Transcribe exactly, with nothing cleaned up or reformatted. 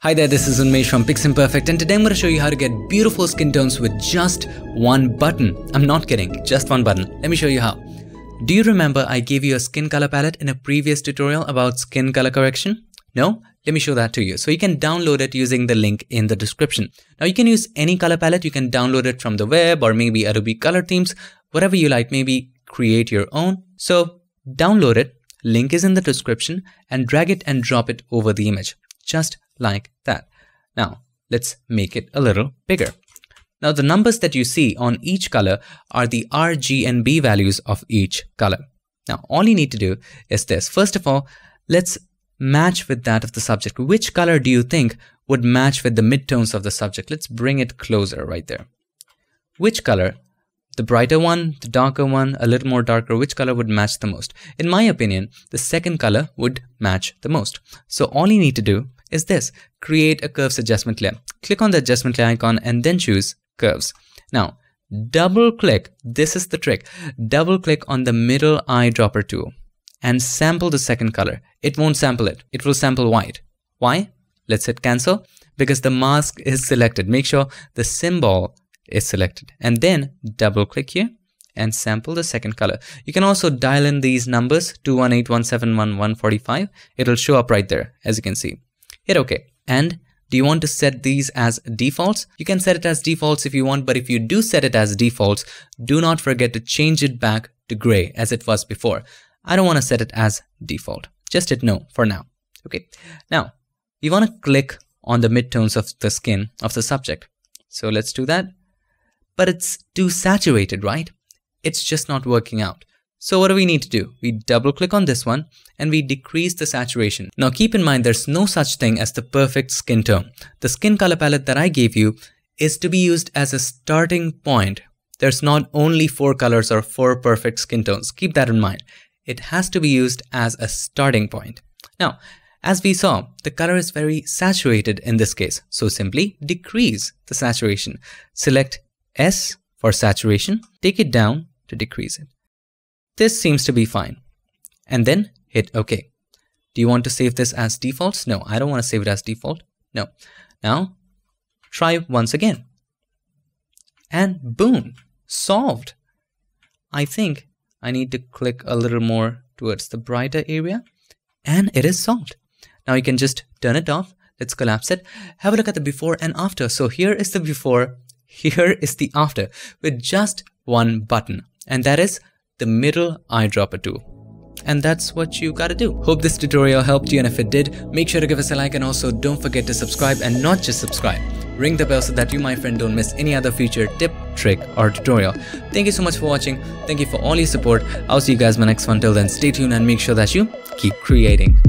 Hi there, this is Unmesh from Piximperfect, and today I'm going to show you how to get beautiful skin tones with just one button. I'm not kidding, just one button. Let me show you how. Do you remember I gave you a skin color palette in a previous tutorial about skin color correction? No? Let me show that to you. So you can download it using the link in the description. Now you can use any color palette, you can download it from the web or maybe Adobe Color Themes, whatever you like, maybe create your own. So download it, link is in the description, and drag it and drop it over the image. Just like that. Now let's make it a little bigger. Now the numbers that you see on each color are the R, G and B values of each color. Now all you need to do is this. First of all, let's match with that of the subject. Which color do you think would match with the midtones of the subject? Let's bring it closer right there. Which color? The brighter one, the darker one, a little more darker, which color would match the most? In my opinion, the second color would match the most. So all you need to do is this, create a curves adjustment layer. Click on the adjustment layer icon and then choose curves. Now, double click, this is the trick, double click on the middle eyedropper tool and sample the second color. It won't sample it, it will sample white. Why? Let's hit cancel, because the mask is selected. Make sure the symbol is selected and then double click here and sample the second color. You can also dial in these numbers, two one eight one seven one one four five, it'll show up right there as you can see. Hit OK. And do you want to set these as defaults? You can set it as defaults if you want, but if you do set it as defaults, do not forget to change it back to gray as it was before. I don't want to set it as default. Just hit no for now. Okay. Now, you want to click on the midtones of the skin of the subject. So let's do that. But it's too saturated, right? It's just not working out. So what do we need to do? We double click on this one and we decrease the saturation. Now keep in mind there's no such thing as the perfect skin tone. The skin color palette that I gave you is to be used as a starting point. There's not only four colors or four perfect skin tones. Keep that in mind. It has to be used as a starting point. Now, as we saw, the color is very saturated in this case. So simply decrease the saturation. Select S for saturation. Take it down to decrease it. This seems to be fine. And then hit OK. Do you want to save this as defaults? No, I don't want to save it as default. No. Now, try once again. And boom, solved. I think I need to click a little more towards the brighter area and it is solved. Now you can just turn it off. Let's collapse it. Have a look at the before and after. So here is the before, here is the after with just one button, and that is the middle eyedropper tool. And that's what you gotta do. Hope this tutorial helped you, and if it did, make sure to give us a like, and also don't forget to subscribe, and not just subscribe. Ring the bell so that you, my friend, don't miss any other future tip, trick or tutorial. Thank you so much for watching. Thank you for all your support. I'll see you guys in my next one. Till then, stay tuned and make sure that you keep creating.